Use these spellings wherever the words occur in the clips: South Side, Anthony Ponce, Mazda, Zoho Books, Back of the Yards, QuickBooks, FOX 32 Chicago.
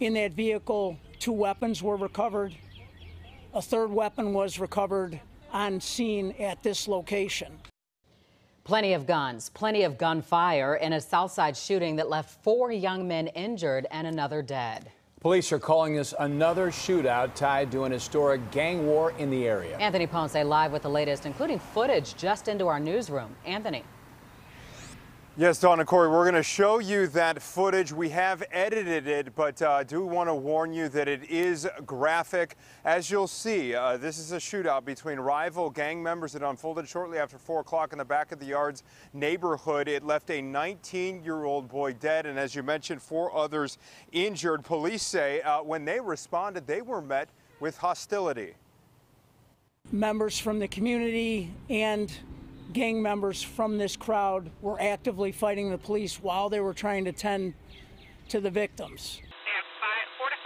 In that vehicle, 2 weapons were recovered. A 3rd weapon was recovered on scene at this location. Plenty of guns, plenty of gunfire in a South Side shooting that left 4 young men injured and another dead. Police are calling this another shootout tied to an historic gang war in the area. Anthony Ponce live with the latest, including footage just into our newsroom. Anthony. Yes, Dawn and Corey, we're going to show you that footage. We have edited it, but I do want to warn you that it is graphic. As you'll see, this is a shootout between rival gang members that unfolded shortly after 4 o'clock in the Back of the Yards neighborhood. It left a 19-year-old boy dead, and as you mentioned, 4 others injured. Police say when they responded, they were met with hostility. Members from the community and gang members from this crowd were actively fighting the police while they were trying to tend to the victims. They have 4 to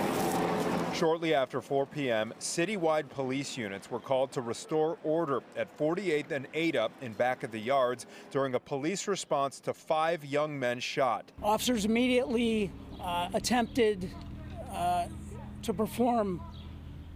5 people shot. One's a fatality, but the problem is the large crowd that's fighting with the police. Shortly after 4 p.m., citywide police units were called to restore order at 48th and 8th in Back of the Yards during a police response to 5 young men shot. Officers immediately attempted to perform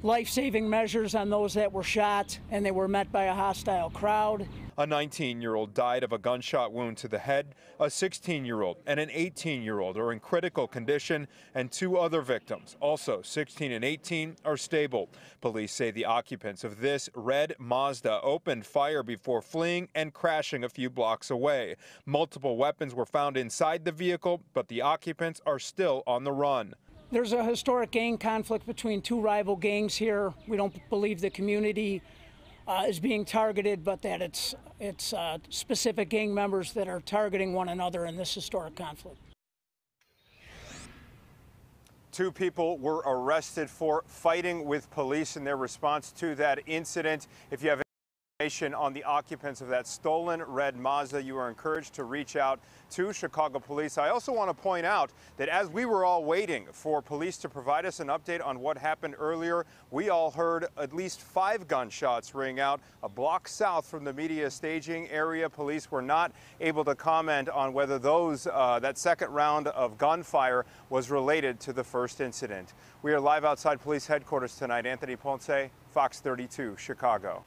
life-saving measures on those that were shot, and they were met by a hostile crowd. A 19-year-old died of a gunshot wound to the head. A 16-year-old and an 18-year-old are in critical condition, and 2 other victims, also 16 and 18, are stable. Police say the occupants of this red Mazda opened fire before fleeing and crashing a few blocks away. Multiple weapons were found inside the vehicle, but the occupants are still on the run. There's a historic gang conflict between 2 rival gangs here. We don't believe the community is being targeted, but that it's specific gang members that are targeting one another in this historic conflict. 2 people were arrested for fighting with police in their response to that incident. If you have on the occupants of that stolen red Mazda, you are encouraged to reach out to Chicago police. I also want to point out that as we were all waiting for police to provide us an update on what happened earlier, we all heard at least 5 gunshots ring out a block south from the media staging area. Police were not able to comment on whether those that second round of gunfire was related to the first incident. We are live outside police headquarters tonight. Anthony Ponce, Fox 32, Chicago.